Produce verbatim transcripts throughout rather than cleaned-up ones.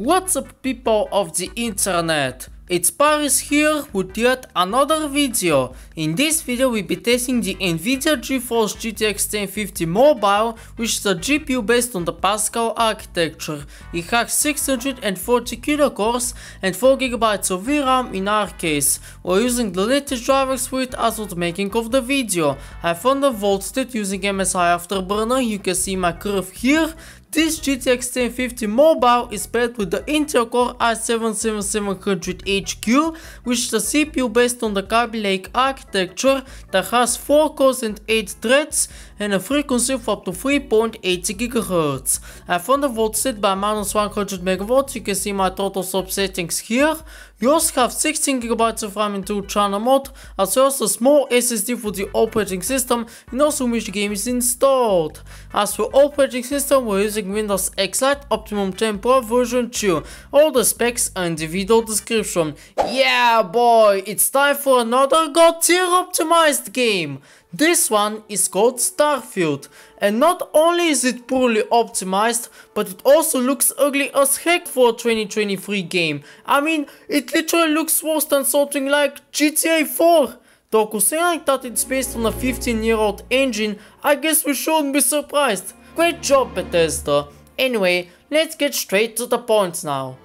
What's up, people of the internet? It's Paris here with yet another video. In this video we'll be testing the Nvidia GeForce G T X ten fifty Mobile, which is a G P U based on the Pascal architecture. It has six hundred forty CUDA cores and four gigabytes of V RAM in our case. We're using the latest drivers for it as of the making of the video. I've undervolted it using M S I Afterburner, you can see my curve here. This G T X ten fifty Mobile is paired with the Intel Core i seven seven seven hundred H Q, which is a C P U based on the Kaby Lake architecture that has four cores and eight threads and a frequency of up to three point eight gigahertz. I've undervolted it by minus one hundred megavolts, you can see my ThrottleStop settings here. You also have sixteen gigabytes of RAM in two channel mode, as well as a small S S D for the operating system and also which the game is installed. As for operating system, we're using Windows X Lite Optimum ten Pro version two. All the specs are in the video description. Yeah boy, it's time for another god tier optimized game. This one is called Starfield, and not only is it poorly optimized, but it also looks ugly as heck for a twenty twenty-three game. I mean, it literally looks worse than something like G T A four. Though considering that it's based on a fifteen year old engine, I guess we shouldn't be surprised. Great job, Bethesda. Anyway, let's get straight to the point now.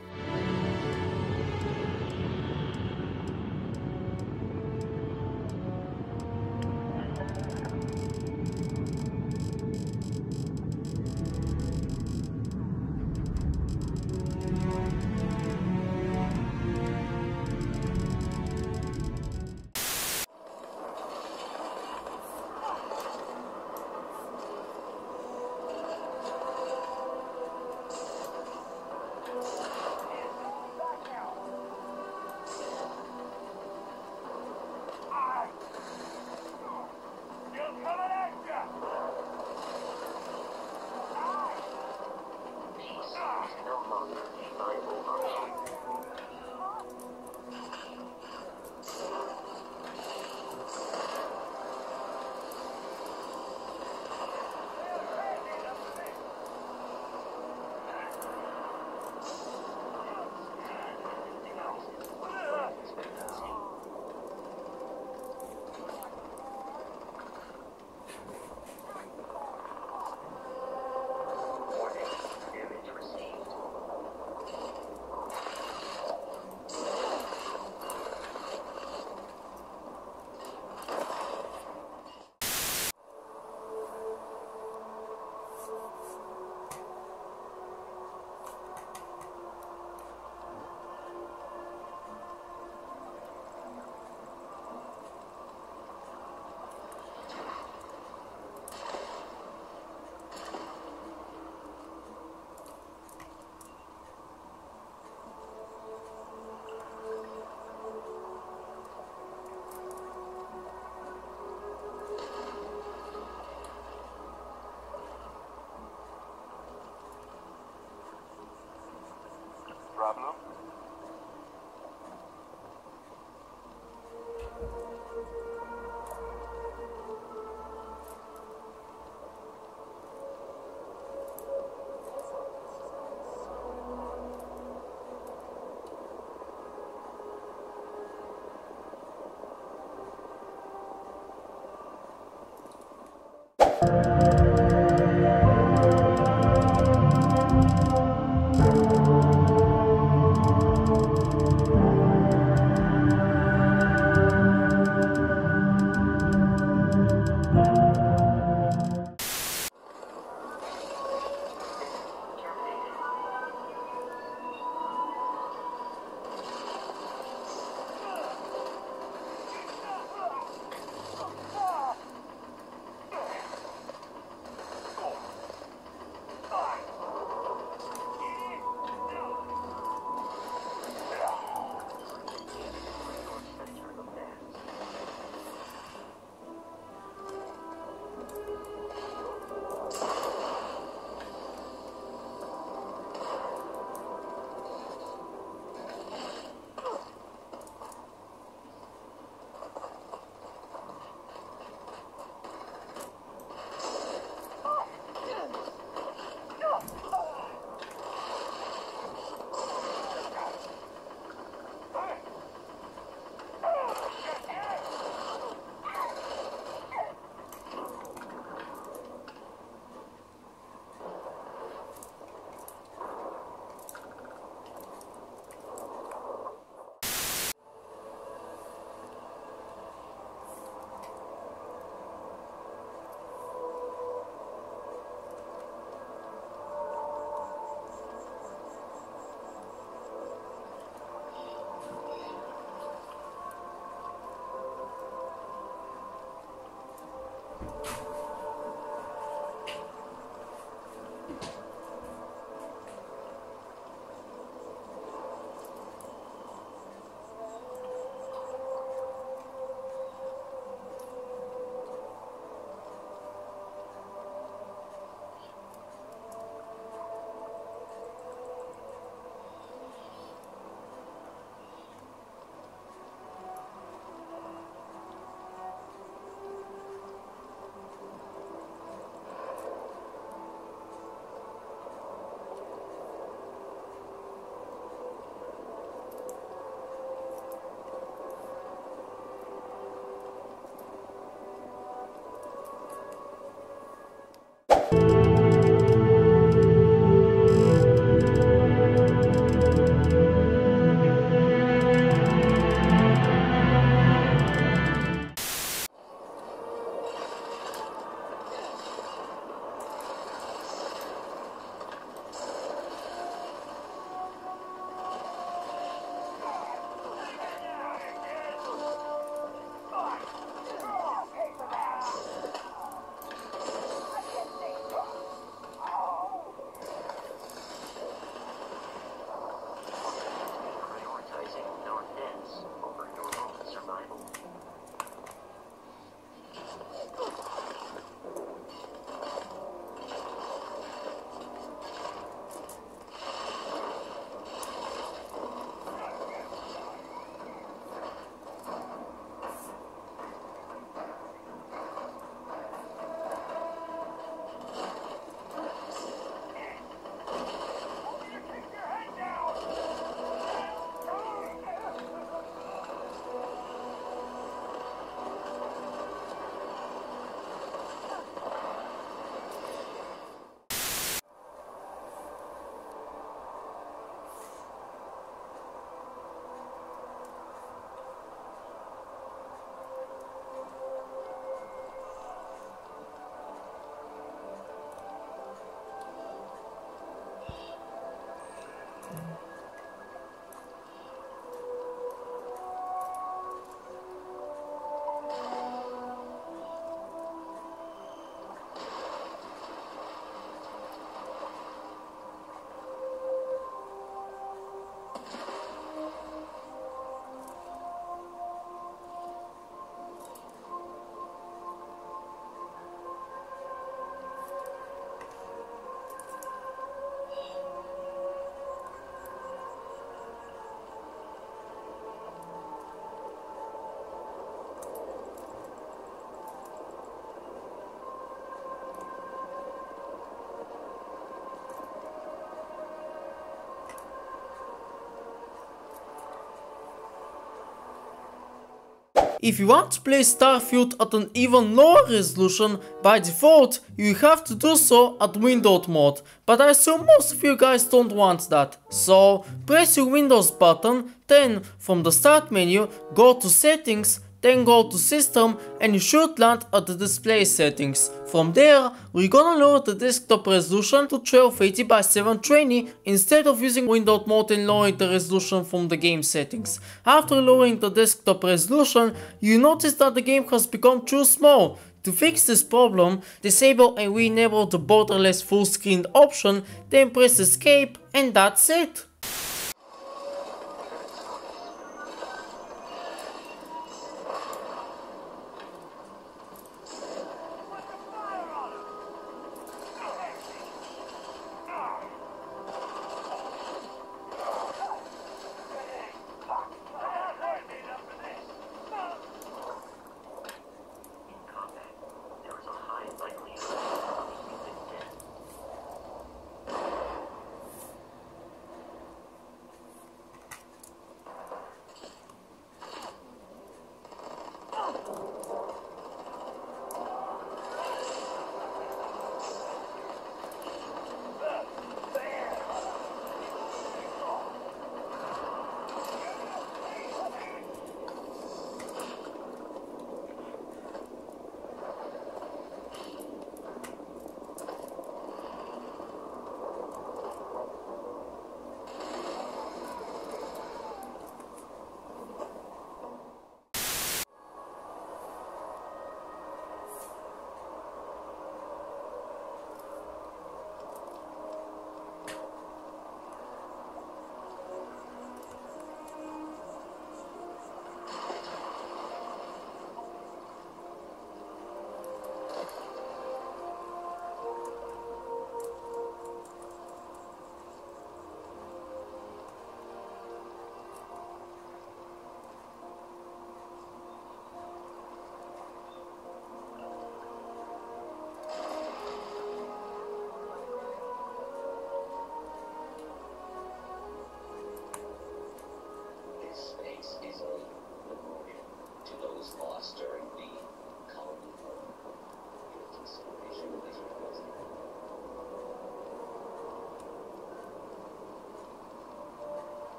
Problem? Thank you. If you want to play Starfield at an even lower resolution, by default, you have to do so at windowed mode, but I assume most of you guys don't want that. So, press your Windows button, then from the start menu, go to settings, then go to system, and you should land at the display settings. From there, we're gonna lower the desktop resolution to twelve eighty by seven twenty instead of using windowed mode and lowering the resolution from the game settings. After lowering the desktop resolution, you notice that the game has become too small. To fix this problem, disable and re-enable the borderless full screen option, then press escape, and that's it.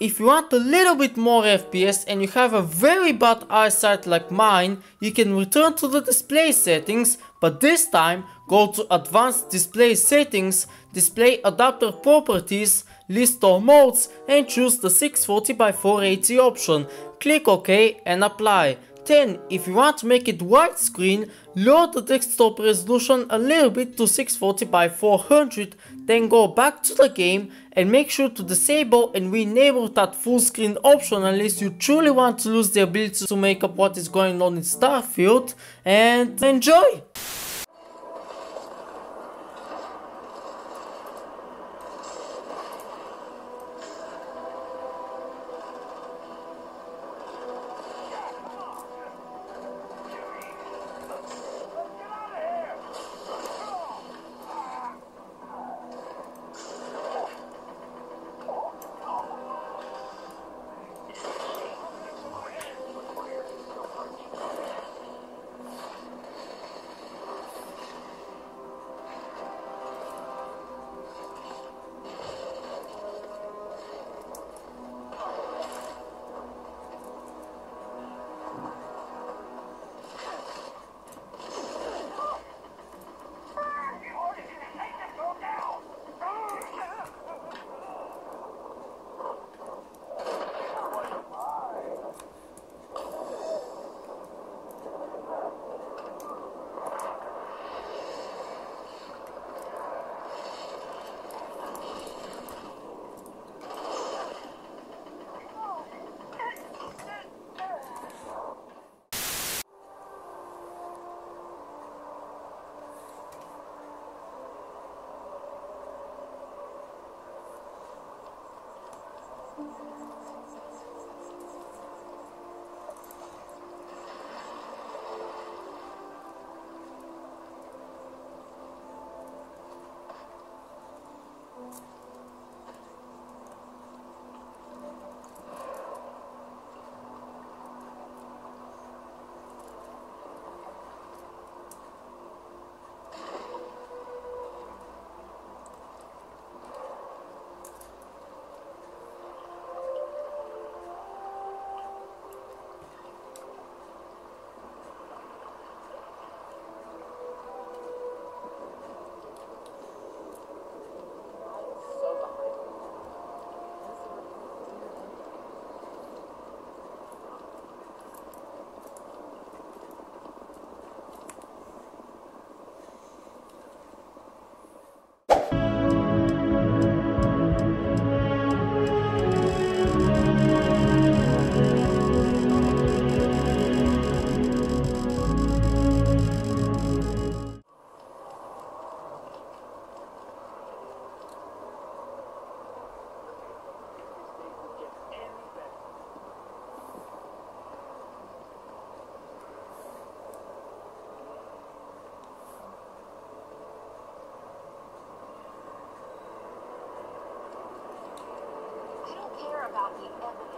If you want a little bit more F P S and you have a very bad eyesight like mine, you can return to the display settings, but this time go to Advanced Display Settings, Display Adapter Properties, List all Modes, and choose the six forty by four eighty option. Click OK and apply. Then, if you want to make it widescreen, lower the desktop resolution a little bit to six forty by four hundred, then go back to the game and make sure to disable and re-enable that full screen option unless you truly want to lose the ability to make up what is going on in Starfield, and enjoy! about the evidence.